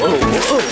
Oh, oh, oh.